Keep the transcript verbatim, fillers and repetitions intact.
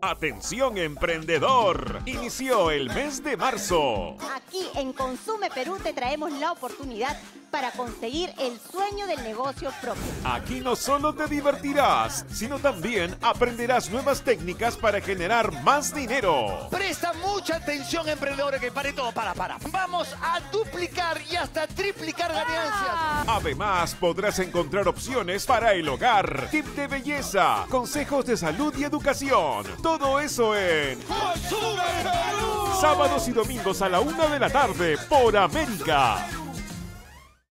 Atención emprendedor, inició el mes de marzo. Aquí en Consume Perú te traemos la oportunidad para conseguir el sueño del negocio propio. Aquí no solo te divertirás, sino también aprenderás nuevas técnicas para generar más dinero. Presta mucha atención emprendedores que pare todo, para, para. Vamos a duplicar y hasta triplicar ganancias. Además podrás encontrar opciones para el hogar, tips de belleza, consejos de salud y educación. Todo eso en Consume Perú. Sábados y domingos a la una de la tarde por América.